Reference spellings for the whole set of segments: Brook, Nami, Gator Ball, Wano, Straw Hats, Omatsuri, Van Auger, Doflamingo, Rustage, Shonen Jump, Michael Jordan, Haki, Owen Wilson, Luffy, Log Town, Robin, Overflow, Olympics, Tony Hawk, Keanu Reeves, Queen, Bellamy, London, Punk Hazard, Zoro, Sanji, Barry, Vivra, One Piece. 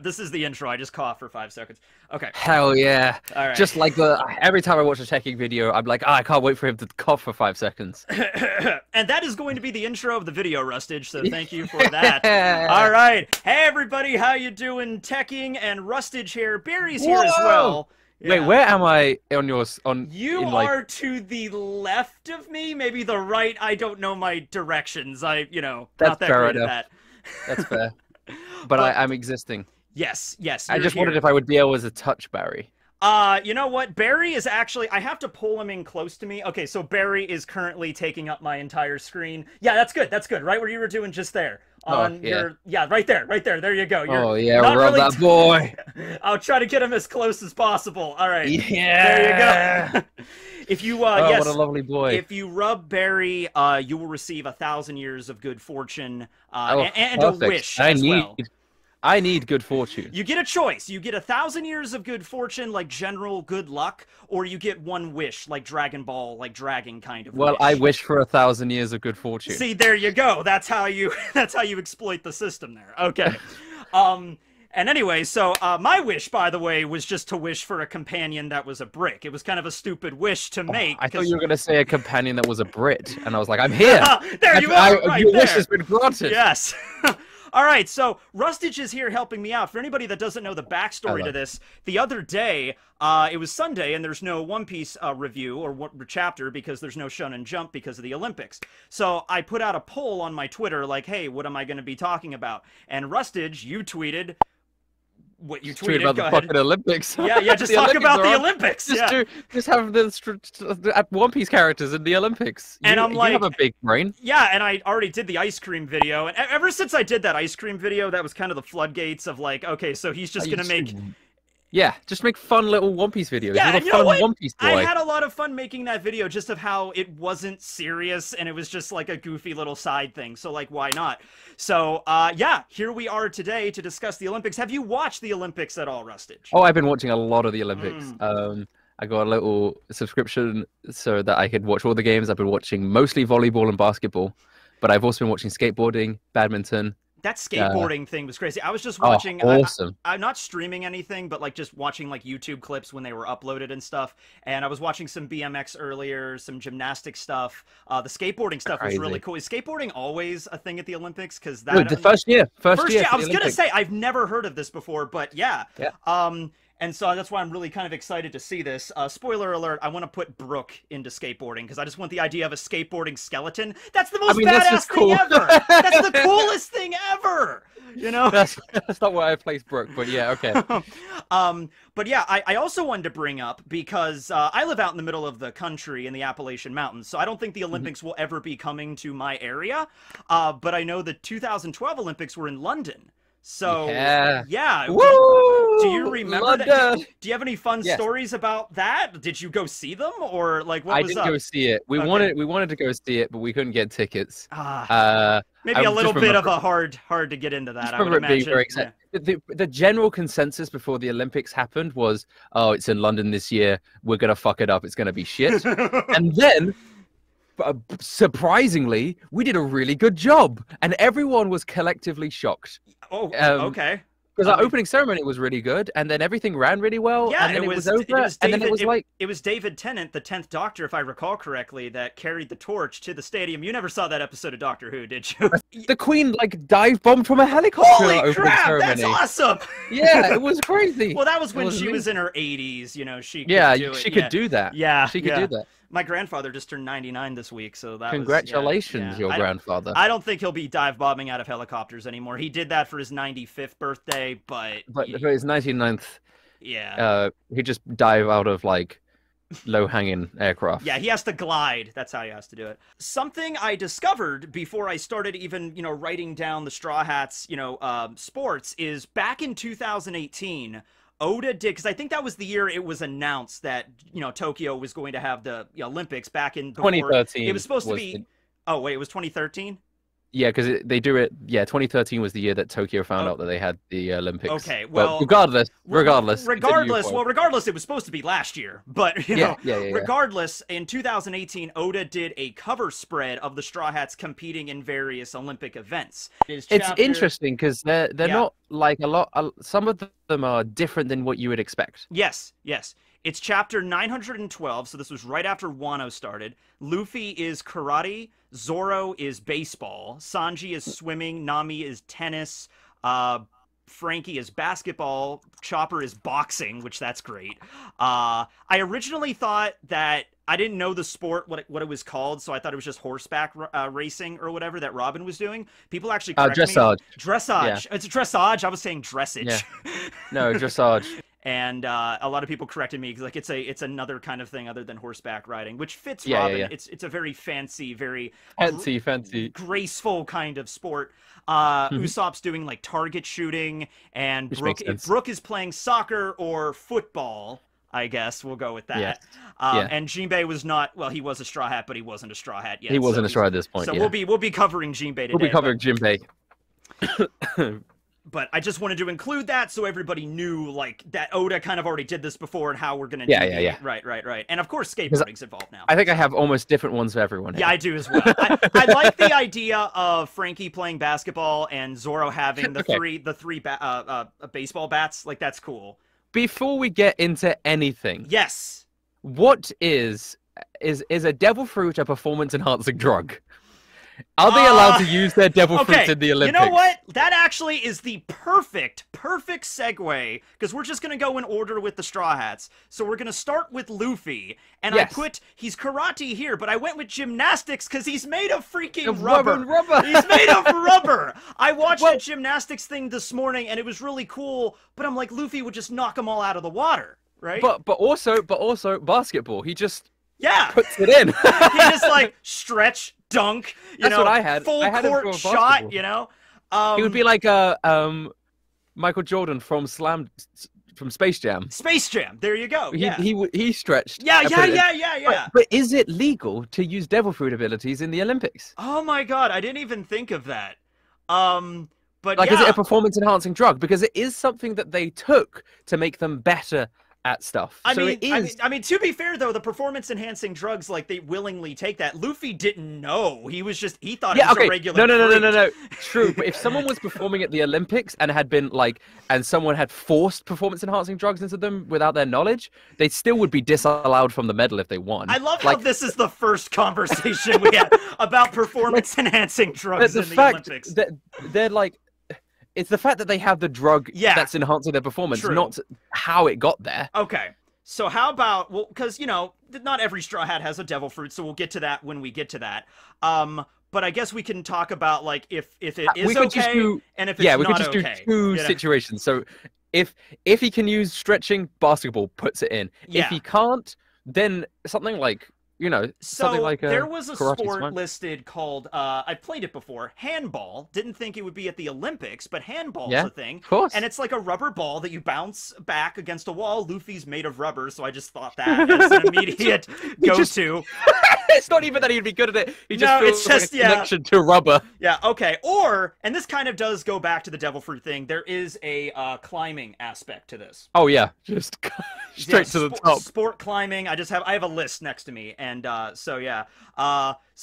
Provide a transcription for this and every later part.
This is the intro. I just coughed for 5 seconds. Okay. Hell yeah. All right. Just like the, every time I watch a Tekking video, I'm like, oh, I can't wait for him to cough for 5 seconds. And that is going to be the intro of the video, Rustage, so thank you for that. All right. Hey, everybody. How you doing? Tekking and Rustage here. Barry's here as well. Yeah. Wait, where am I on yours? On you like... are to the left of me, maybe the right. I don't know my directions. I, you know, that's not that fair great enough. At that. That's fair. But I'm existing. Yes, yes. I just wondered if I would be able to touch Barry. You know what? Barry is actually... I have to pull him in close to me. Okay, so Barry is currently taking up my entire screen. Yeah, that's good. That's good. Right where you were doing just there. On your... Yeah, right there. Right there. There you go. You're rub that boy. I'll try to get him as close as possible. All right. Yeah. There you go. If you, what a lovely boy. If you rub Barry, you will receive 1,000 years of good fortune and a wish as well. I need good fortune. You get a choice. You get 1,000 years of good fortune, like general good luck, or you get one wish, like Dragon Ball, like dragon kind of wish. Well, I wish for 1,000 years of good fortune. See, there you go. That's how you exploit the system there. Okay. And anyway, so my wish, by the way, was just to wish for a companion that was a brick. It was kind of a stupid wish to make. I thought you were going to say a companion that was a Brit, and I was like, I'm here. There you are. Right your wish has been granted. Yes. All right, so Rustage is here helping me out. For anybody that doesn't know the backstory to this, the other day, it was Sunday, and there's no One Piece review or chapter because there's no Shonen Jump because of the Olympics. So I put out a poll on my Twitter like, hey, what am I going to be talking about? And Rustage, you tweeted... What you tweeted about the fucking Olympics? Yeah, yeah. Just talk about the Olympics. Just have the One Piece characters in the Olympics. And I'm like, you have a big brain. Yeah, and I already did the ice cream video, and ever since I did that ice cream video, that was kind of the floodgates of like, okay, so he's just gonna make. Yeah, just make fun little One Piece videos. Yeah, you know what? One Piece boy. I had a lot of fun making that video just of how it wasn't serious and it was just like a goofy little side thing. So, like, why not? So, yeah, here we are today to discuss the Olympics. Have you watched the Olympics at all, Rustage? Oh, I've been watching a lot of the Olympics. I got a little subscription so that I could watch all the games. I've been watching mostly volleyball and basketball, but I've also been watching skateboarding, badminton. That skateboarding thing was crazy. I was just watching. Oh, awesome. I'm not streaming anything, but like just watching like YouTube clips when they were uploaded and stuff. And I was watching some BMX earlier, some gymnastic stuff. The skateboarding stuff was really cool. Is skateboarding always a thing at the Olympics? Because that the first year. I was gonna say I've never heard of this before, but yeah. And so that's why I'm really kind of excited to see this. Spoiler alert, I want to put Brook into skateboarding because I just want the idea of a skateboarding skeleton. That's the most badass thing ever. That's the coolest thing ever. You know? That's not where I placed Brook, but yeah, okay. But yeah, I also wanted to bring up because I live out in the middle of the country in the Appalachian Mountains, so I don't think the Olympics will ever be coming to my area. But I know the 2012 Olympics were in London. So yeah. Woo! Do you remember that? Do you have any fun stories about that? Did you go see them or like what was up? I didn't go see it. We wanted to go see it, but we couldn't get tickets. Maybe a little bit of a hard to get into that. I would imagine. The general consensus before the Olympics happened was, oh, it's in London this year. We're gonna fuck it up. It's gonna be shit. And then. Surprisingly, we did a really good job, and everyone was collectively shocked. Oh, okay. Because our opening ceremony was really good, and then everything ran really well. Yeah, and then it was David Tennant, the 10th Doctor, if I recall correctly, that carried the torch to the stadium. You never saw that episode of Doctor Who, did you? The Queen like dive bombed from a helicopter. Holy crap! That's awesome. Yeah, it was crazy. Well, that was when she was in her 80s. You know, she could do that. Yeah, she could do that. My grandfather just turned 99 this week, so that congratulations, your grandfather. I don't think he'll be dive bombing out of helicopters anymore. He did that for his 95th birthday, but his 99th, he just dive out of like low-hanging aircraft. Yeah, he has to glide. That's how he has to do it. Something I discovered before I started even, you know, writing down the Straw Hats, you know, sports is back in 2018. Oda did, because I think that was the year it was announced that, you know, Tokyo was going to have the Olympics back in 2013. It was supposed to be. Oh, wait, it was 2013? Yeah, because they do it. Yeah, 2013 was the year that Tokyo found out that they had the Olympics. Okay, well. Regardless, it was supposed to be last year. But, you know, regardless, in 2018, Oda did a cover spread of the Straw Hats competing in various Olympic events. It's interesting because they're not like a lot, some of them are different than what you would expect. Yes, yes. It's chapter 912, so this was right after Wano started. Luffy is karate, Zoro is baseball, Sanji is swimming, Nami is tennis, Franky is basketball, Chopper is boxing, which that's great. I originally thought that, I didn't know the sport, what it was called, so I thought it was just horseback racing or whatever that Robin was doing. People actually correct dressage. Me. Dressage. Yeah. It's a dressage. I was saying dressage. Yeah. No, dressage. And a lot of people corrected me because, like, it's another kind of thing other than horseback riding, which fits Robin. Yeah. It's a very fancy, very fancy, graceful kind of sport. Usopp's doing like target shooting, and Brook is playing soccer or football. I guess we'll go with that. Yeah. And Jinbei was not, well, he was a Straw Hat, but he wasn't a Straw Hat yet. He wasn't a Straw at this point. So yeah. we'll be covering Jinbei today. We'll be covering Jinbei. But I just wanted to include that so everybody knew, like, that Oda kind of already did this before and how we're going to do it. Yeah. Right. And, of course, skateboarding's involved now. I think I have almost different ones for everyone. Yeah, I do as well. I like the idea of Franky playing basketball and Zoro having the three baseball bats. Like, that's cool. Before we get into anything. Yes. What is a devil fruit a performance-enhancing drug? Are they allowed to use their devil fruits in the Olympics? You know what? That actually is the perfect segue, because we're just going to go in order with the Straw Hats. So we're going to start with Luffy, and yes. I put, he's karate here, but I went with gymnastics because he's made of freaking rubber. He's made of rubber. I watched a gymnastics thing this morning, and it was really cool, but I'm like, Luffy would just knock them all out of the water, right? But also basketball. He just... Yeah, puts it in. He just like stretch, dunk. That's what I had. Full court shot. He would be like Michael Jordan from Space Jam. Space Jam. There you go. Yeah. He stretched. Yeah. But is it legal to use devil fruit abilities in the Olympics? Oh my God, I didn't even think of that. But like, is it a performance enhancing drug? Because it is something that they took to make them better at stuff. I mean, to be fair though, the performance enhancing drugs, like, they willingly take that. Luffy didn't know. He thought it was a regular drug. No. True. But if someone was performing at the Olympics and had been like, and someone had forced performance enhancing drugs into them without their knowledge, they still would be disallowed from the medal if they won. I love how this is the first conversation we had about performance enhancing drugs in the Olympics. They're like, it's the fact that they have the drug that's enhancing their performance, not how it got there. Okay. So how about... Well, because, not every Straw Hat has a devil fruit, so we'll get to that when we get to that. But I guess we can talk about, like, if it is okay and if it's not okay. Yeah, we could just do two situations. So if he can use stretching, basketball puts it in. Yeah. If he can't, then something like... there was a sport listed called, I played it before, handball. Didn't think it would be at the Olympics, but handball's a thing. Of course. And it's like a rubber ball that you bounce back against a wall. Luffy's made of rubber, so I just thought that as an immediate go-to. It's not even that he'd be good at it. He just feels like a connection to rubber. Yeah, okay. Or, and this kind of does go back to the devil fruit thing, there is a climbing aspect to this. Oh, yeah. Just straight to the top. Sport climbing. I have a list next to me, and I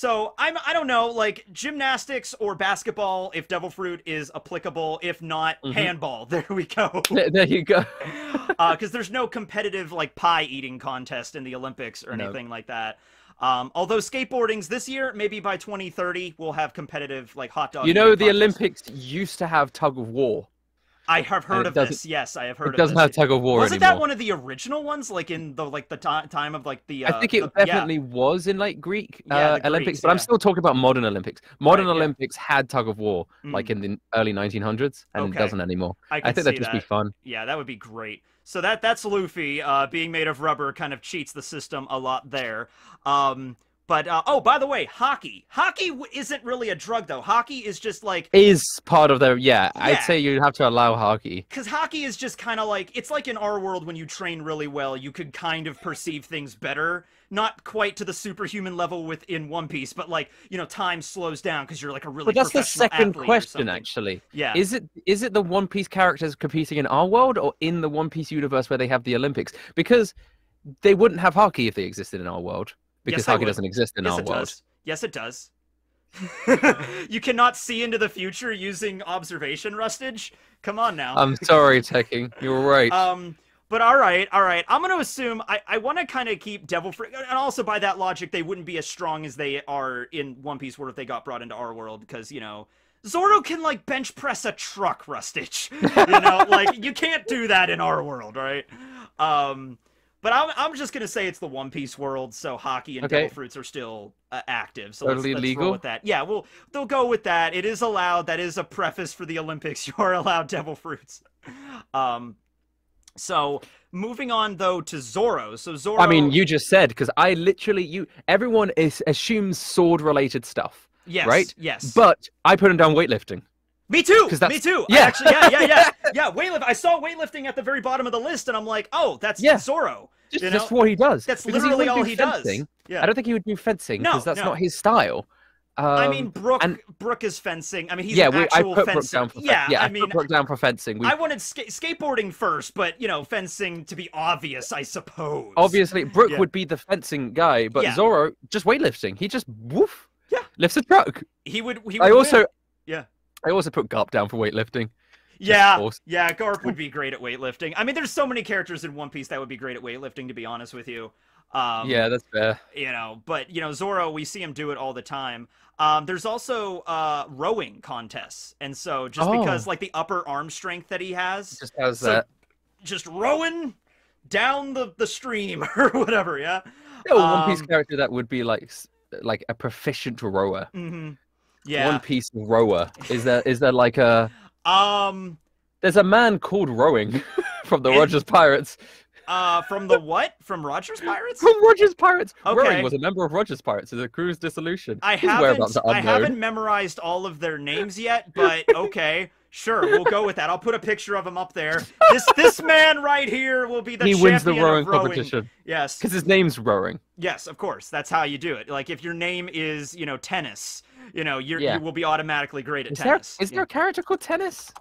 don't know, like, gymnastics or basketball if devil fruit is applicable. If not, handball. There we go. There you go. Because there's no competitive, like, pie eating contest in the Olympics or anything like that. Although skateboarding's this year, maybe by 2030 we'll have competitive, like, hot dog. The Olympics used to have tug of war. I have heard of this. Yes, I have heard of this. It doesn't have tug of war anymore. Wasn't that one of the original ones, like, in the time of, like, the? I think it definitely was in, like, Greek Olympics, but I'm still talking about modern Olympics. Modern Olympics had tug of war, like, in the early 1900s, and it doesn't anymore. I think that'd just be fun. Yeah, that would be great. So that's Luffy being made of rubber, kind of cheats the system a lot there. But by the way, hockey. Hockey isn't really a drug, though. Hockey is just like... Is part of the... Yeah, I'd say you'd have to allow hockey. Because hockey is just kind of like... It's like in our world, when you train really well, you could kind of perceive things better. Not quite to the superhuman level within One Piece, but, like, time slows down because you're, like, a really professional athlete. But that's the second question, actually. Yeah. Is it the One Piece characters competing in our world or in the One Piece universe where they have the Olympics? Because they wouldn't have hockey if they existed in our world. Because hockey doesn't exist in our world. Yes, it does. You cannot see into the future using observation, Rustage. Come on now. I'm sorry, Tekking. You were right. But all right. I'm going to assume I want to kind of keep Devil Fruit. And also, by that logic, they wouldn't be as strong as they are in One Piece World if they got brought into our world. Because, you know, Zoro can, like, bench press a truck, Rustage. You know, like, you can't do that in our world, right? But I'm just going to say it's the One Piece world, so Haki and Devil Fruits are still active. So let's roll with that. Yeah, well, they'll go with that. It is allowed. That is a preface for the Olympics. You are allowed Devil Fruits. So moving on, though, to Zoro. So Zoro... I mean, you just said, because I literally... Everyone assumes sword-related stuff, right? Yes. But I put him down weightlifting. Me too. Me too. Yeah. Actually, yeah. Weightlifting. I saw weightlifting at the very bottom of the list, and I'm like, oh, that's Zoro. Just what he does. That's literally all he does. Yeah. I don't think he would do fencing because that's not his style. I mean, Brook is fencing. I mean, he's an actual fencer. Yeah, I mean, I put Brook down for fencing. I wanted skateboarding first, but, you know, fencing to be obvious, I suppose. Obviously, Brook would be the fencing guy, but Zoro, just weightlifting. He just, woof, lifts a truck. He would win. I also put Garp down for weightlifting. Yeah, Garp would be great at weightlifting. I mean, there's so many characters in One Piece that would be great at weightlifting, to be honest with you. Yeah, that's fair. You know, but, you know, Zoro, we see him do it all the time. There's also rowing contests. And so just because, like, the upper arm strength that he has. Just has that. Just rowing down the stream or whatever, yeah? Yeah, well, One Piece character that would be, like a proficient rower. Mm-hmm. Yeah. One Piece rower. Is there like a there's a man called Rowing from the Rogers Pirates. From the what? From Rogers Pirates? From Rogers Pirates. Okay. Rowing was a member of Rogers Pirates. The crew's dissolution. I haven't memorized all of their names yet, but okay. Sure, we'll go with that. I'll put a picture of him up there. This man right here will be the champion. He wins the rowing competition. Yes. Because his name's Rowing. Yes, of course. That's how you do it. Like, if your name is, you know, Tennis, you know, you will be automatically great at tennis. Is there a character called Tennis?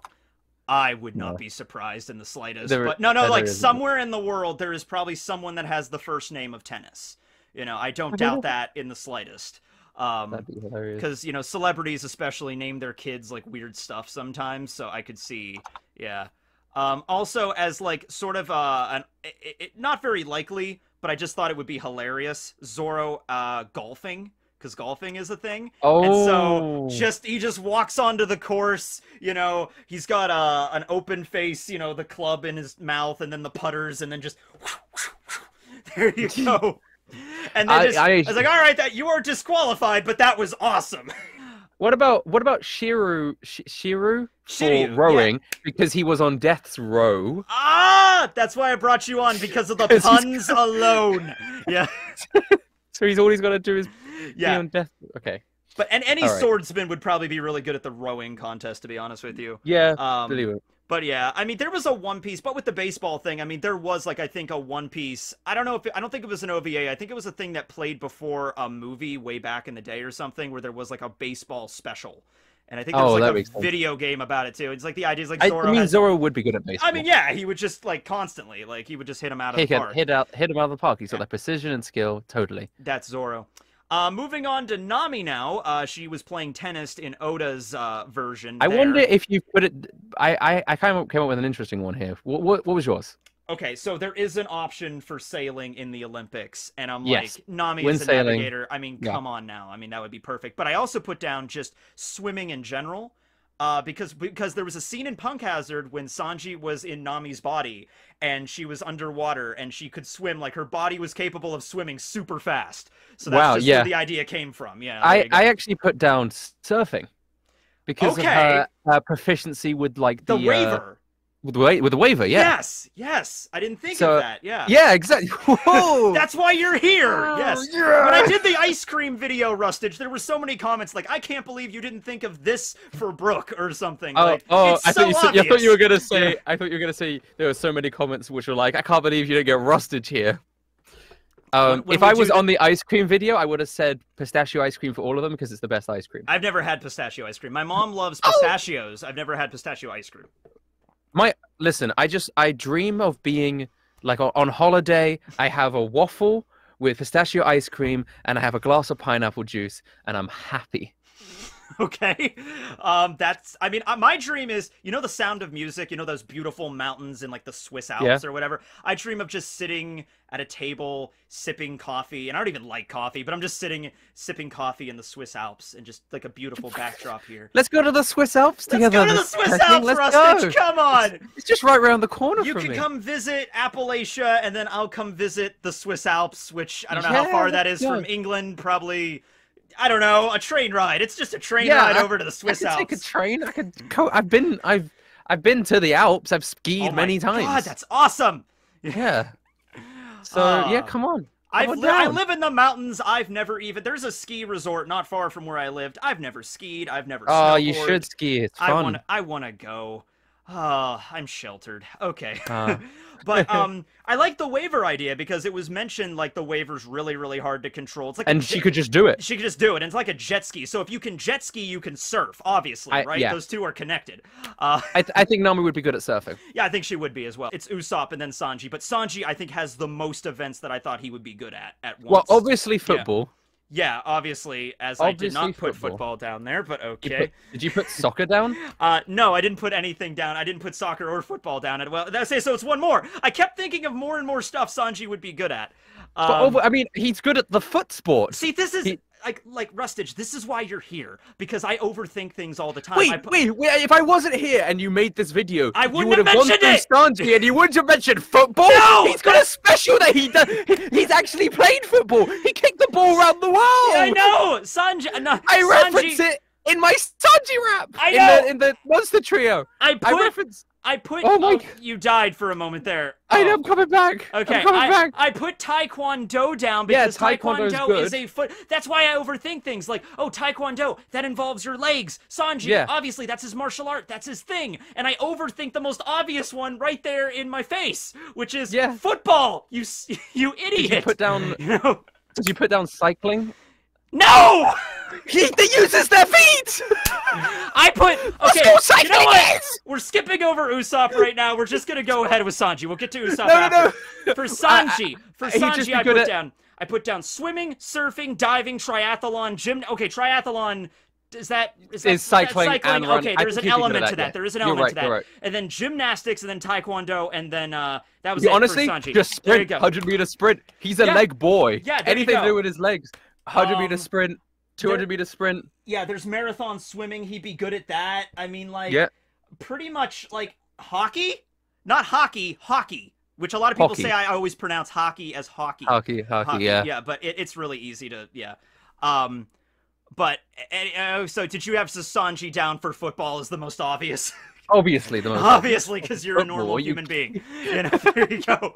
I would not be surprised in the slightest. But no, like, somewhere in the world, there is probably someone that has the first name of Tennis. You know, I don't doubt that in the slightest. Because, you know, celebrities especially name their kids like weird stuff sometimes, so I could see, also, as like sort of not very likely, but I just thought it would be hilarious, Zoro golfing, because golfing is a thing. And so he just walks onto the course, you know, he's got an open face, you know, the club in his mouth and then the putters and then just there you go. And then I was like, all right, you are disqualified, but that was awesome. What about Shiru for rowing because he was on death's row? Ah, that's why I brought you on, because of the puns alone. Yeah. So he's always got to do is be on death. Okay. But any swordsman would probably be really good at the rowing contest, to be honest with you. Yeah. Believe it. But yeah, I mean, there was a One Piece, but with the baseball thing, I mean, there was, like, I think a One Piece, I don't think it was an OVA, I think it was a thing that played before a movie way back in the day or something, where there was, like, a baseball special. And I think there was, like, a video game about it, too. It's, like, the idea is, like, Zoro... I mean, Zoro would be good at baseball. I mean, yeah, he would just, like, constantly, like, he would just hit him out of the park. Hit him out of the park. He's got that precision and skill, totally. That's Zoro. Moving on to Nami now. She was playing tennis in Oda's version. I wonder if you put it... I kind of came up with an interesting one here. What was yours? Okay, so there is an option for sailing in the Olympics, and I'm like, Nami is a navigator. I mean, come on now. I mean, that would be perfect. But I also put down just swimming in general, because there was a scene in Punk Hazard when Sanji was in Nami's body, and she was underwater, and she could swim. Like, her body was capable of swimming super fast. So that's just where the idea came from. Yeah, I actually put down surfing because of her proficiency with, like, the waiver. With the waiver, Yes. I didn't think of that. Yeah. Yeah, exactly. Whoa. That's why you're here. Oh, yes. Yeah. When I did the ice cream video, Rustage, there were so many comments like, "I can't believe you didn't think of this for Brook" or something. I thought you were gonna say there were so many comments which were like, "I can't believe you didn't get Rustage here." If I was on the ice cream video, I would have said pistachio ice cream for all of them because it's the best ice cream. I've never had pistachio ice cream. My mom loves pistachios. I've never had pistachio ice cream. I dream of being, like, on holiday. I have a waffle with pistachio ice cream and I have a glass of pineapple juice and I'm happy. Okay. That's, I mean, my dream is, you know, The Sound of Music, you know, those beautiful mountains in like the Swiss Alps or whatever. I dream of just sitting at a table sipping coffee, and I don't even like coffee, but I'm just sitting sipping coffee in the Swiss Alps and just like a beautiful backdrop here. Let's go to the Swiss Alps together. Let's go to the Swiss Alps, Rustage. Come on. It's just right around the corner from me. You can come visit Appalachia, and then I'll come visit the Swiss Alps, which I don't know how far that is from England. Probably, I don't know, a train ride. It's just a train ride over to the Swiss Alps. I could take a train. I could go. I've been to the Alps. I've skied many times. God, that's awesome. Yeah. So yeah, come on. I live in the mountains. I've never even. There's a ski resort not far from where I lived. I've never skied. I've never. Oh, you should ski. It's fun. I wanna go. Oh, I'm sheltered. Okay. But I like the waiver idea, because it was mentioned like the waiver's really, really hard to control. It's like, and she could just do it. She could just do it. And it's like a jet ski. So if you can jet ski, you can surf, obviously, right? Yeah. Those two are connected. I think Nami would be good at surfing. Yeah, I think she would be as well. It's Usopp and then Sanji. But Sanji, I think, has the most events that I thought he would be good at once. Well, obviously football. Yeah, obviously, as obviously I did not put football down there, but okay. Did you put soccer down? No, I didn't put anything down. I didn't put soccer or football down. Well, that's it, so it's one more. I kept thinking of more and more stuff Sanji would be good at. But, I mean, he's good at the foot sport. See, this is... Like Rustage, this is why you're here, because I overthink things all the time. Wait, if I wasn't here and you made this video, I wouldn't have mentioned it. Sanji, and you wouldn't have mentioned football. No, he's got a special that he does. He's actually played football. He kicked the ball around the world. Yeah, I know, Sanji. No, I reference it in my Sanji rap. I know in the Monster Trio. I put. Oh my! You died for a moment there. I know, I'm coming back. Okay, I'm coming back. I put Taekwondo down because Taekwondo is a foot. That's why I overthink things. Like, oh, Taekwondo, that involves your legs. Sanji, obviously, that's his martial art. That's his thing. And I overthink the most obvious one right there in my face, which is football. You idiot. Did you put down? You know? Did you put down cycling? No! He uses their feet! I put... Okay, you know what? We're skipping over Usopp right now. We're just going to go ahead with Sanji. We'll get to Usopp after. For Sanji, I put down swimming, surfing, diving, triathlon, gym... Okay, triathlon... Is that cycling, and running. Okay, there's an element to that. There is an element to that. And then gymnastics, and then taekwondo, and then that was it for Sanji. Honestly, just sprint, 100-meter sprint. He's a leg boy. Yeah, anything to do with his legs. 100-meter sprint, 200-meter sprint. Yeah, there's marathon swimming. He'd be good at that. I mean, like, pretty much, like, hockey? Not hockey, hockey, which a lot of people say I always pronounce hockey as hockey. Hockey, yeah. Yeah, but it's really easy to, so did you have Sanji down for football as the most obvious? Obviously, the most obviously, because you're a normal human being. You know, there you go.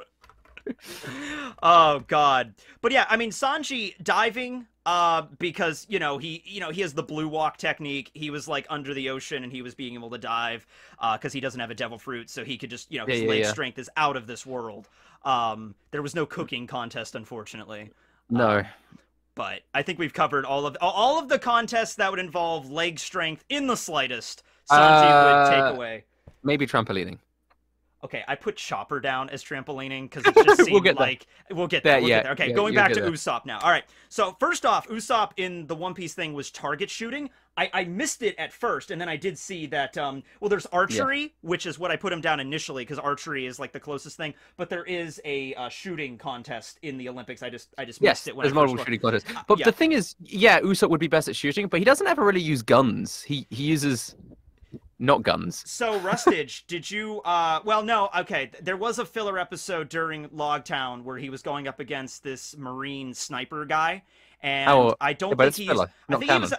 Oh God, but yeah, I mean, Sanji diving, because he has the blue walk technique. He was like under the ocean and he was being able to dive, because he doesn't have a devil fruit, so he could just his leg strength is out of this world. There was no cooking contest, unfortunately. No. But I think we've covered all of the contests that would involve leg strength in the slightest. Sanji would take away. Maybe trampolining. Okay, I put Chopper down as trampolining because it just seemed we'll get there. Okay, going back to Usopp now. All right, so first off, Usopp in the One Piece thing was target shooting. I missed it at first, and then I did see that, well, there's archery, which is what I put him down initially because archery is, like, the closest thing. But there is a shooting contest in the Olympics. I just missed it when I first looked. Yes, there's multiple shooting contests. But the thing is, Usopp would be best at shooting, but he doesn't ever really use guns. He uses... not guns. So, Rustage, did you, well, no, okay, there was a filler episode during Log Town where he was going up against this Marine sniper guy, and I don't think he's,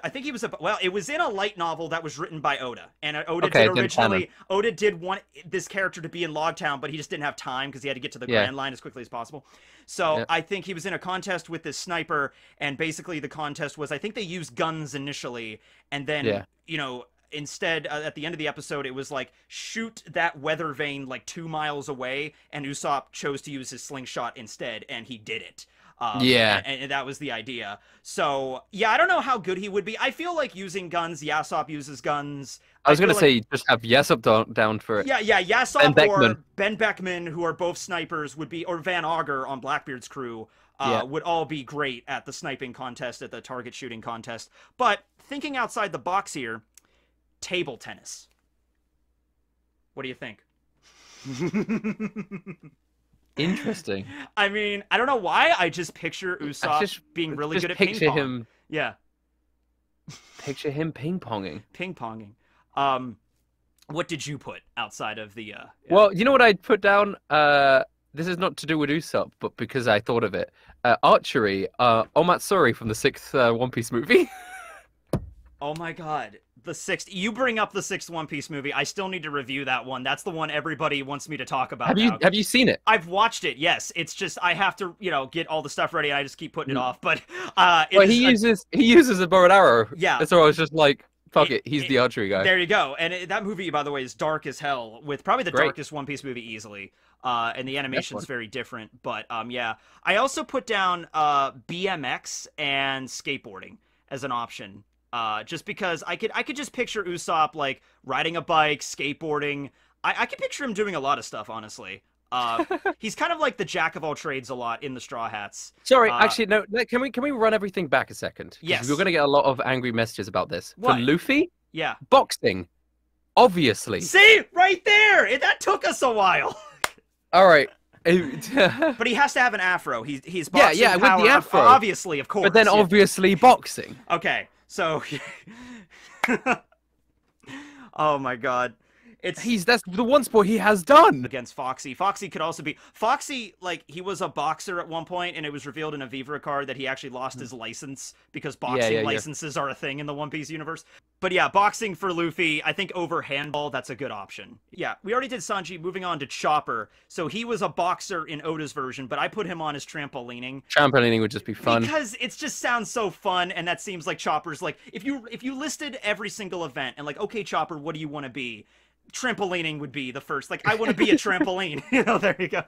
I think he was, well, it was in a light novel that was written by Oda, and Oda did originally, Oda did want this character to be in Log Town, but he just didn't have time because he had to get to the Grand Line as quickly as possible. So I think he was in a contest with this sniper, and basically the contest was, I think they used guns initially, and then, instead, at the end of the episode, it was like, shoot that weather vane like 2 miles away, and Usopp chose to use his slingshot instead, and he did it. And that was the idea. So, yeah, I don't know how good he would be. I feel like using guns, Yasopp uses guns. I was going to say, just have Yasopp down for it. Yeah, Yasopp or Ben Beckman, who are both snipers, would be, or Van Auger on Blackbeard's crew, would all be great at the sniping contest, at the target shooting contest. But thinking outside the box here, table tennis. What do you think? Interesting. I mean, I don't know why. I just picture Usopp being really good at ping pong. Yeah. Picture him ping-ponging. Ping-ponging. What did you put outside of the... Well, you know what I put down? This is not to do with Usopp, but because I thought of it. Archery. Omatsuri from the 6th One Piece movie. Oh my god. The 6th... You bring up the 6th One Piece movie. I still need to review that one. That's the one everybody wants me to talk about. Have you seen it? I've watched it, yes. It's just I have to, you know, get all the stuff ready and I just keep putting it off. But he uses a bow and arrow. Yeah. So I was just like... Fuck it, he's the archery guy. There you go. And that movie, by the way, is dark as hell, with probably the darkest One Piece movie easily. And the animation's very different. But yeah, I also put down BMX and skateboarding as an option, just because I could just picture Usopp like riding a bike, skateboarding. I could picture him doing a lot of stuff, honestly. He's kind of like the jack of all trades a lot in the Straw Hats. Sorry, actually, no. Can we run everything back a second? Yes. We're going to get a lot of angry messages about this. What? For Luffy? Yeah. Boxing. Obviously. See? Right there! That took us a while. All right. But he has to have an afro. He's boxing. Yeah, power, with the afro. Obviously, of course. But then obviously boxing. Okay, so... Oh, my God. That's the one sport he has done against Foxy. Foxy could also be like he was a boxer at one point, and it was revealed in a Vivra card that he actually lost his license because boxing licenses are a thing in the One Piece universe. But yeah, boxing for Luffy, I think over handball, that's a good option. Yeah, we already did Sanji. Moving on to Chopper. So he was a boxer in Oda's version, but I put him on as trampolining. Trampolining would just be fun because it just sounds so fun, and that seems like Chopper's like if you listed every single event and like, okay, Chopper, what do you want to be? Trampolining would be the first. Like, I want to be a trampoline. You know, there you go.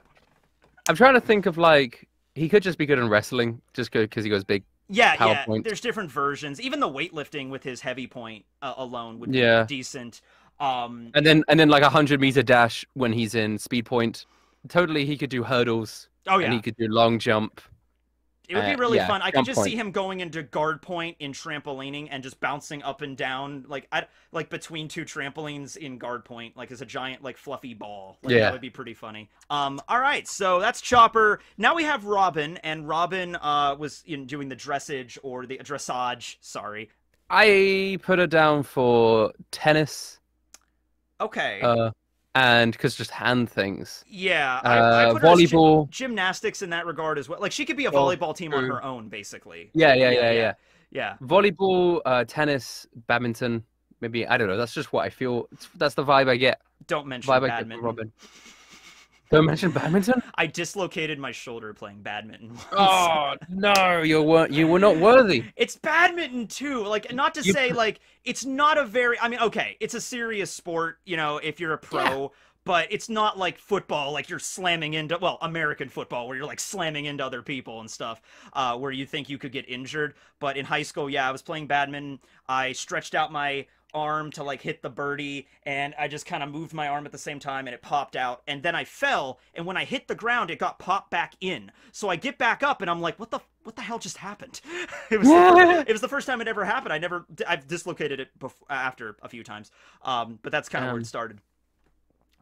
I'm trying to think of, like, he could just be good in wrestling, just because he goes big. Yeah, yeah. There's different versions. Even the weightlifting with his heavy point alone would be decent. And then like a 100-meter dash when he's in speed point. Totally, he could do hurdles. Oh yeah. And he could do long jump. It would be really fun. I could just see him going into guard point in trampolining and just bouncing up and down, like between two trampolines in guard point, like as a giant, like fluffy ball. Like, that would be pretty funny. All right, so that's Chopper. Now we have Robin, and Robin was doing the dressage or the dressage. Sorry, I put her down for tennis. Okay. And because just hand things. Yeah. I put her volleyball. Gymnastics in that regard as well. Like, she could be a volleyball team on her own, basically. Yeah. Volleyball, tennis, badminton, maybe. I don't know. That's just what I feel. That's the vibe I get. Don't mention badminton. Robin. Don't mention badminton? I dislocated my shoulder playing badminton once. Oh, no. You were not worthy. It's badminton, too. Like, not to say, like... It's not a very... I mean, okay, it's a serious sport, you know, if you're a pro, but it's not like football, like you're slamming into... Well, American football, where you're, like, slamming into other people and stuff, where you think you could get injured. But in high school, yeah, I was playing badminton. I stretched out my arm to, like, hit the birdie, and I just kind of moved my arm at the same time, and it popped out. And then I fell, and when I hit the ground, it got popped back in. So I get back up, and I'm like, what the hell just happened? It was the first time it ever happened. I've dislocated it after a few times, but that's kind of where it started.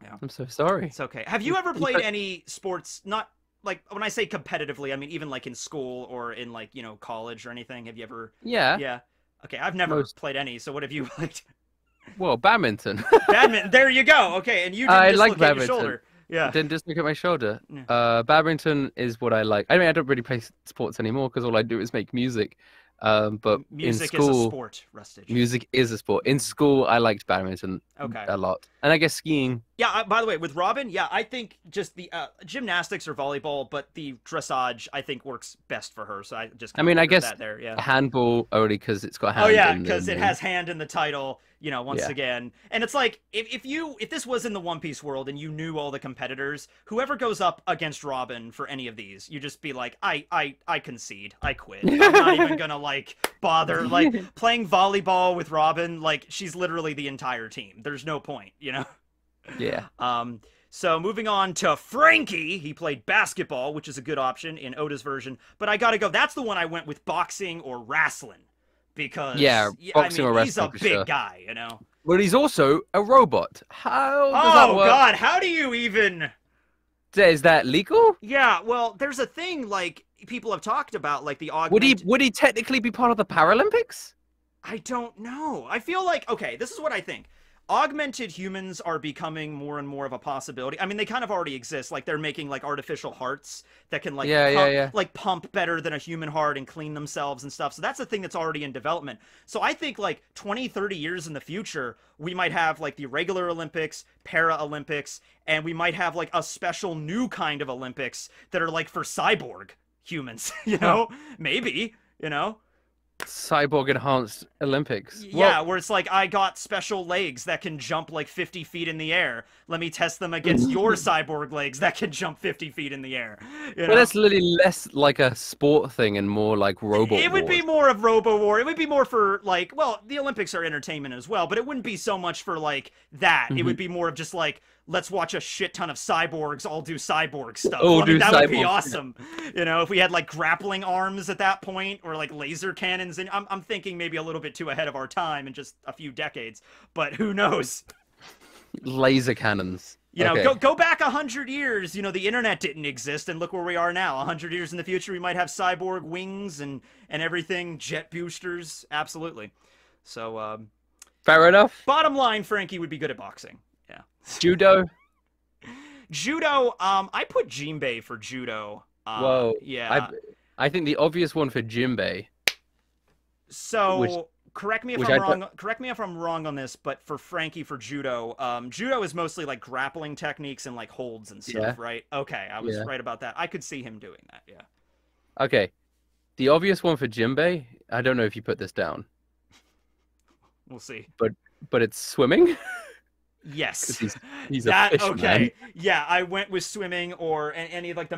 Yeah. I'm so sorry. It's okay. Have you ever played any sports? Not like when I say competitively, I mean even like in school or in like college or anything. Have you ever? Yeah. Yeah. Okay, I've never played any. So what have you played? Well, badminton. Badminton. There you go. Okay, and you didn't dislocate your shoulder. Yeah. Didn't dislocate my shoulder. Yeah. Badminton is what I like. I mean, I don't really play sports anymore because all I do is make music. But music in school, is a sport, Rustage. Music is a sport. In school, I liked badminton a lot. And I guess skiing. Yeah, by the way, with Robin, yeah, I think just the gymnastics or volleyball, but the dressage, I think, works best for her. So I just... I mean, I guess handball only because it's got hand. Oh, yeah, because it has hand in the title, you know, once again. And it's like, if this was in the One Piece world and you knew all the competitors, whoever goes up against Robin for any of these, you just be like, I concede. I quit. I'm not even going to, like, bother. Like, playing volleyball with Robin, like, she's literally the entire team. There's no point, you know? Yeah. So moving on to Franky. He played basketball, which is a good option in Oda's version. But I gotta go. That's the one I went with, boxing or wrestling. Because he's a big guy, you know. Well, he's also a robot. How does that work? God, how do you even... Is that legal? Yeah, well, there's a thing, like, people have talked about, like, the augment... Would he technically be part of the Paralympics? I don't know. I feel like... Okay, this is what I think. Augmented humans are becoming more and more of a possibility. I mean, they kind of already exist. Like, they're making, like, artificial hearts that can, like, pump better than a human heart and clean themselves and stuff. So that's a thing that's already in development. So I think, like, 20, 30 years in the future, we might have, like, the regular Olympics, Para-Olympics, and we might have, like, a special new kind of Olympics that are, like, for cyborg humans, you know? Maybe, you know? Cyborg enhanced Olympics. Yeah, where it's like, I got special legs that can jump like 50 feet in the air. Let me test them against your cyborg legs that can jump 50 feet in the air. You know? Well, that's literally less like a sport thing and more like Robo War. It would be more of Robo War. It would be more for like, well, the Olympics are entertainment as well, but it wouldn't be so much for like that. It would be more of just like, let's watch a shit ton of cyborgs all do cyborg stuff. That would be awesome. You know, if we had like grappling arms at that point or like laser cannons. And I'm thinking maybe a little bit too ahead of our time in just a few decades, but who knows? Laser cannons. You know, go back 100 years, you know, the internet didn't exist and look where we are now. 100 years in the future, we might have cyborg wings and everything, jet boosters. Absolutely. So, fair enough. Bottom line, Franky would be good at boxing. Yeah. Judo. Judo. I put Jinbei for judo. Whoa. Yeah. I think the obvious one for Jinbei. So correct me if I'm wrong on this, but for Franky for judo, judo is mostly like grappling techniques and like holds and stuff, right? Okay, I was right about that. I could see him doing that. Yeah. Okay. The obvious one for Jinbei. I don't know if you put this down. We'll see. But it's swimming. Yes. He's a fisherman. Okay. Yeah, I went with swimming or any like the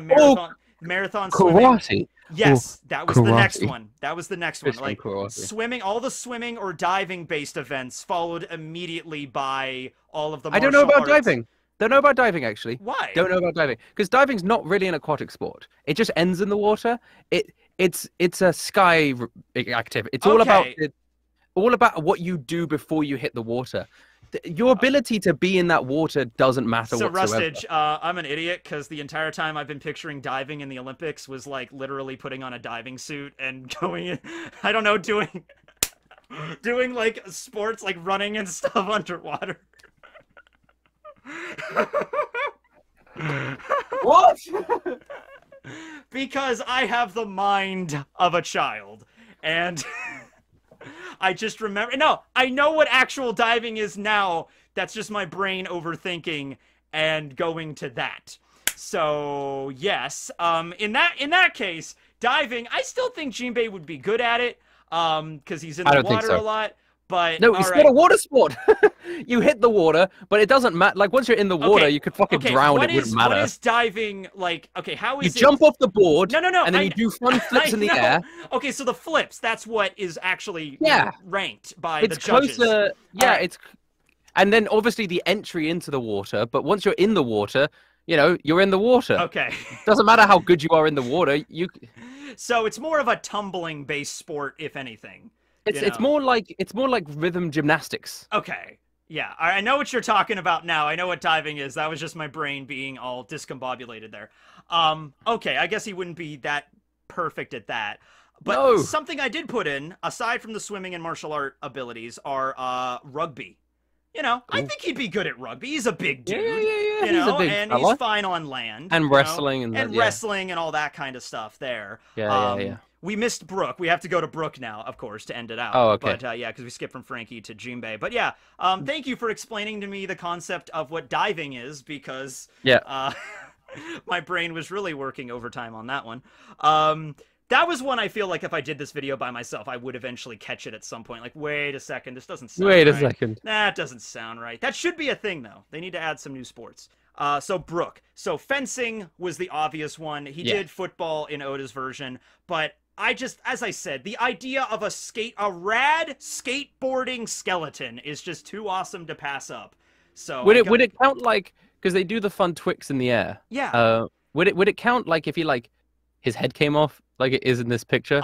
marathon swimming. Karate. Yes, that was the next one. That was the next one. Like swimming, all the swimming or diving based events followed immediately by all of the martial arts. I don't know about diving. Don't know about diving, actually. Why? Don't know about diving. Because diving's not really an aquatic sport. It just ends in the water. It's a sky activity. It's all about what you do before you hit the water. Your ability to be in that water doesn't matter whatsoever. Rustage, I'm an idiot because the entire time I've been picturing diving in the Olympics was like literally putting on a diving suit and going in, I don't know, doing like sports like running and stuff underwater. What? Because I have the mind of a child and... I just remember... No, I know what actual diving is now. That's just my brain overthinking and going to that. So, yes. In that case, diving, I still think Jinbei would be good at it because he's in the water a lot. But, no, it's not a water sport. You hit the water, but it doesn't matter. Like, once you're in the water, you could fucking drown. It wouldn't matter. What is diving, like, okay, how is it? You jump off the board. No. And then you do fun flips in the air. Okay, so the flips, that's what is actually ranked by the judges. Closer, yeah, right. It's... And then, obviously, the entry into the water. But once you're in the water... You know, you're in the water. Okay. Doesn't matter how good you are in the water. So it's more of a tumbling-based sport, if anything. It's more like rhythm gymnastics. Okay. Yeah, I know what you're talking about now. I know what diving is. That was just my brain being all discombobulated there. Okay, I guess he wouldn't be that perfect at that. But something I did put in, aside from the swimming and martial art abilities, are rugby. You know, I think he'd be good at rugby. He's a big dude. Yeah. You know, and he's fine on land. And wrestling. And wrestling and all that kind of stuff there. Yeah. We missed Brook. We have to go to Brook now, of course, to end it out. Oh, okay. But, yeah, because we skipped from Franky to Jinbei. But, yeah, thank you for explaining to me the concept of what diving is because my brain was really working overtime on that one. That was one I feel like if I did this video by myself, I would eventually catch it at some point. Like, wait a second, this doesn't sound right. Wait a second. Nah, it doesn't sound right. That should be a thing, though. They need to add some new sports. So Brook. So fencing was the obvious one. He did football in Oda's version, but... I just, as I said, the idea of a rad skateboarding skeleton is just too awesome to pass up. So would it count like because they do the fun Twix in the air. Yeah. Would it count like if he like his head came off like it is in this picture?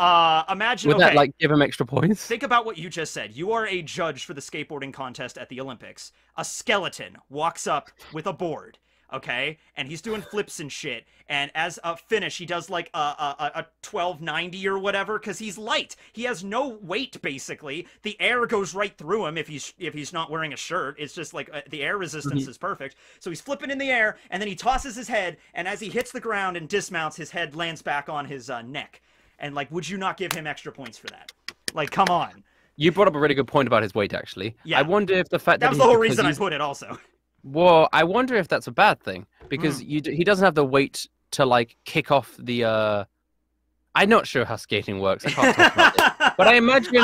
Imagine. Would that like give him extra points? Think about what you just said. You are a judge for the skateboarding contest at the Olympics. A skeleton walks up with a board. Okay, and he's doing flips and shit, and as a finish, he does, like, a 1290 or whatever, because he's light. He has no weight, basically. The air goes right through him if he's not wearing a shirt. It's just, like, the air resistance is perfect. So he's flipping in the air, and then he tosses his head, and as he hits the ground and dismounts, his head lands back on his neck. And, like, would you not give him extra points for that? Like, come on. You brought up a really good point about his weight, actually. Yeah. I wonder if the fact that was the whole reason I put it, also. Well, I wonder if that's a bad thing, because he doesn't have the weight to, like, kick off the, I'm not sure how skating works, I can't talk about it. But I imagine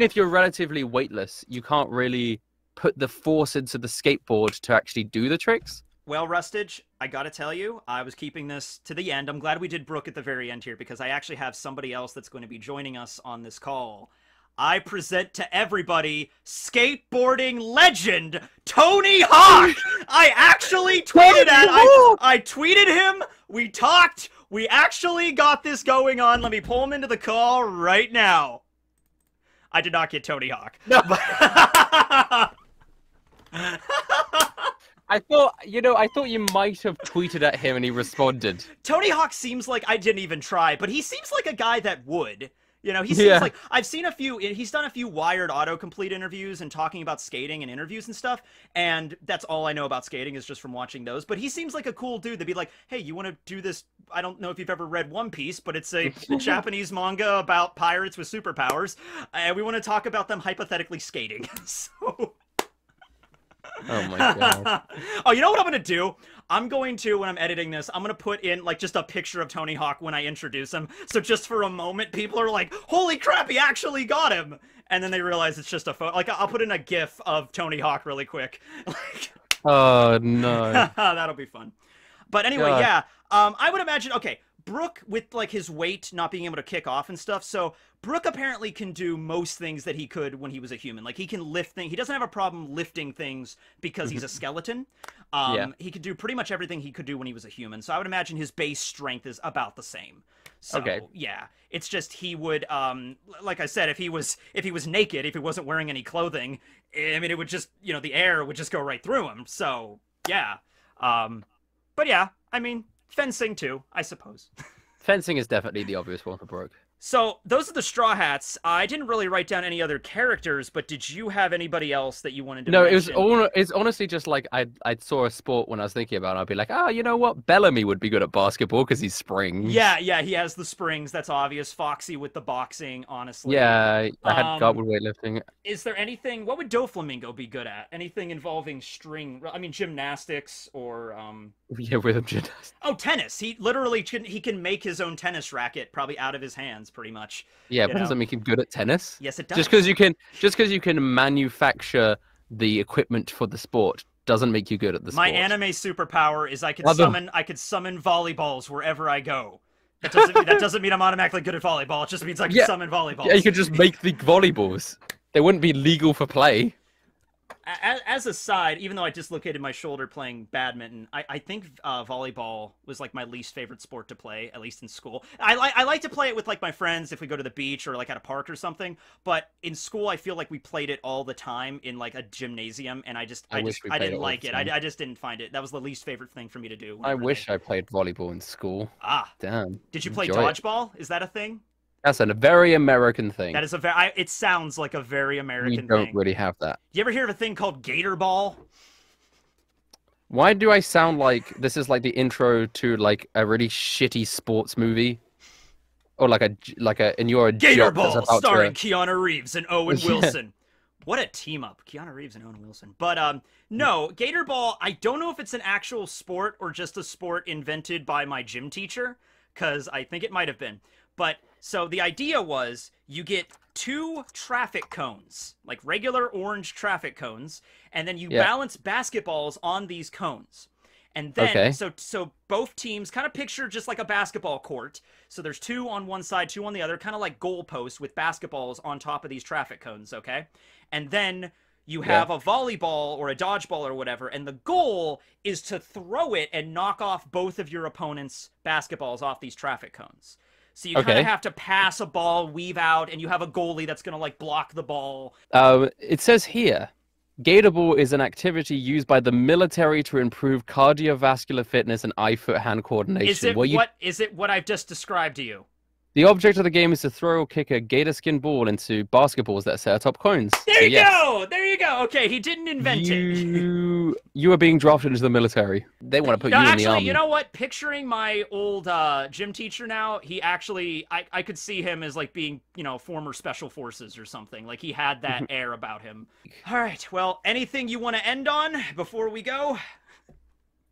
if you're relatively weightless, you can't really put the force into the skateboard to actually do the tricks. Well, Rustage, I gotta tell you, I was keeping this to the end. I'm glad we did Brook at the very end here, because I actually have somebody else that's going to be joining us on this call. I present to everybody skateboarding legend Tony Hawk. I actually tweeted at I tweeted him. We talked. We actually got this going on. Let me pull him into the call right now. I did not get Tony Hawk. No. I thought, you know, I thought you might have tweeted at him and he responded. Tony Hawk seems like, I didn't even try, but he seems like a guy that would. You know, he seems like, I've seen a few, he's done a few Wired autocomplete interviews and talking about skating and interviews and stuff, and that's all I know about skating is just from watching those, but he seems like a cool dude to be like, hey, you want to do this, I don't know if you've ever read One Piece, but it's a Japanese manga about pirates with superpowers, and we want to talk about them hypothetically skating, so... Oh my god. Oh, you know what I'm gonna do? I'm going to, when I'm editing this, I'm gonna put in like just a picture of Tony Hawk when I introduce him. So just for a moment, people are like, holy crap, he actually got him. And then they realize it's just a photo. Like, I'll put in a GIF of Tony Hawk really quick. Like, oh no. That'll be fun. But anyway, yeah. I would imagine, okay, Brook with like his weight not being able to kick off and stuff, so Brook apparently can do most things that he could when he was a human. Like, he can lift things. He doesn't have a problem lifting things because he's a skeleton. He could do pretty much everything he could do when he was a human, so I would imagine his base strength is about the same. So, yeah, it's just he would, like I said, if he was naked, if he wasn't wearing any clothing, I mean, it would just, you know, the air would just go right through him. So, yeah. But yeah, I mean... Fencing, too, I suppose. Fencing is definitely the obvious one for Brook. So, those are the Straw Hats. I didn't really write down any other characters, but did you have anybody else that you wanted to mention? No, it's honestly just like I saw a sport when I was thinking about it. I'd be like, oh, you know what? Bellamy would be good at basketball because he's springs. Yeah, yeah, he has the springs. That's obvious. Foxy with the boxing, honestly. Yeah, I had Garwood weightlifting. Is there anything... What would Doflamingo be good at? Anything involving string... I mean, gymnastics or... Yeah, rhythm gymnastics. Oh, tennis. He literally can make his own tennis racket probably out of his hands. Pretty much. Yeah, but does that make him good at tennis? Yes, it does. Just because you can manufacture the equipment for the sport doesn't make you good at the sport. My anime superpower is I could summon volleyballs wherever I go. That doesn't mean I'm automatically good at volleyball. It just means I can summon volleyballs. Yeah, you could just make the volleyballs. They wouldn't be legal for play. As a side, even though I dislocated my shoulder playing badminton, I think volleyball was like my least favorite sport to play, at least in school. I like to play it with like my friends if we go to the beach or like at a park or something. But in school, I feel like we played it all the time in like a gymnasium, and I didn't like it. I just didn't find it. That was the least favorite thing for me to do. I wish I played volleyball in school. Ah, damn. Did you play dodgeball? Is that a thing? That's a very American thing. That is it sounds like a very American thing. We don't really have that. You ever hear of a thing called Gator Ball? Why do I sound like this is like the intro to like a really shitty sports movie, or and you're a Gator Ball starring Keanu Reeves and Owen Wilson? What a team up, Keanu Reeves and Owen Wilson. But no, Gator Ball. I don't know if it's an actual sport or just a sport invented by my gym teacher, because I think it might have been, but. So the idea was you get 2 traffic cones, like regular orange traffic cones, and then you balance basketballs on these cones. And then, so both teams kind of picture just like a basketball court. So there's 2 on one side, 2 on the other, kind of like goalposts with basketballs on top of these traffic cones, okay? And then... You have a volleyball or a dodgeball or whatever, and the goal is to throw it and knock off both of your opponent's basketballs off these traffic cones. So you kind of have to pass a ball, weave out, and you have a goalie that's going to, like, block the ball. It says here, Gator Ball is an activity used by the military to improve cardiovascular fitness and eye-foot-hand coordination. Is it what I've just described to you? The object of the game is to throw or kick a gator skin ball into basketballs that are set atop cones. There you go! There you go! Okay, he didn't invent it. You are being drafted into the military. They want to put you in the army. You know what? Picturing my old gym teacher now, he actually... I could see him as, like, being, you know, former special forces or something. Like, he had that air about him. All right, well, anything you want to end on before we go?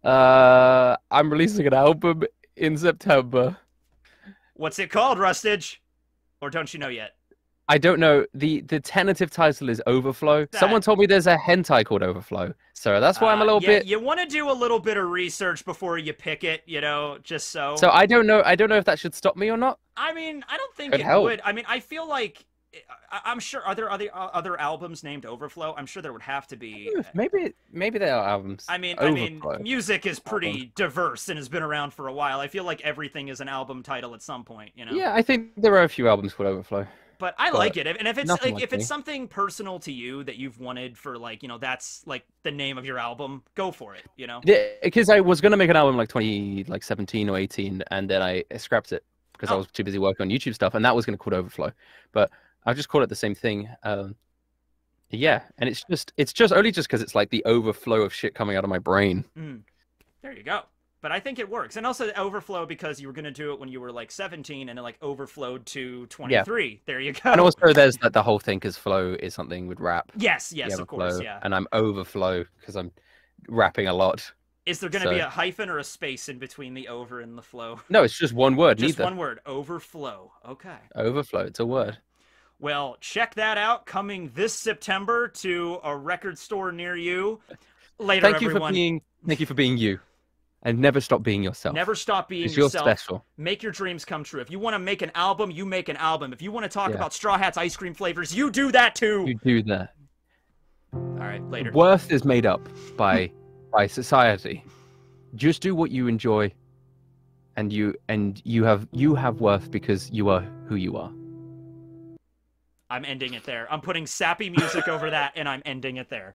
I'm releasing an album in September. What's it called, Rustage? Or don't you know yet? I don't know. The tentative title is Overflow. Someone told me there's a hentai called Overflow. So that's why I'm a little bit... You want to do a little bit of research before you pick it, you know, just so... So I don't know if that should stop me or not. I mean, I don't think it would. I mean, I feel like... I'm sure... Are there other albums named Overflow? I'm sure there would have to be... Maybe there are albums. I mean, music is pretty diverse and has been around for a while. I feel like everything is an album title at some point, you know? Yeah, I think there are a few albums called Overflow. But I like it. And if it's like, if it's something personal to you that you've wanted for, like, you know, that's like the name of your album, go for it, you know? Because I was going to make an album like 17 or 18, and then I scrapped it because I was too busy working on YouTube stuff, and that was going to be called Overflow. But... I'll just call it the same thing. Yeah, and it's just because it's like the overflow of shit coming out of my brain. There you go. But I think it works. And also the overflow because you were going to do it when you were like 17 and it like overflowed to 23. Yeah. There you go. And also there's that the whole thing because flow is something with rap. Yes, of course, yeah. And I'm overflow because I'm rapping a lot. Is there going to be a hyphen or a space in between the over and the flow? No, it's just one word. Just one word. Overflow. Okay. Overflow. It's a word. Well, check that out coming this September to a record store near you. Later, everyone. Thank you for being you. And never stop being yourself. Never stop being yourself. You're special. Make your dreams come true. If you want to make an album, you make an album. If you want to talk about Straw Hats ice cream flavors, you do that too. You do that. All right, later. Worth is made up by society. Just do what you enjoy, and you have worth because you are who you are. I'm ending it there. I'm putting sappy music over that, and I'm ending it there.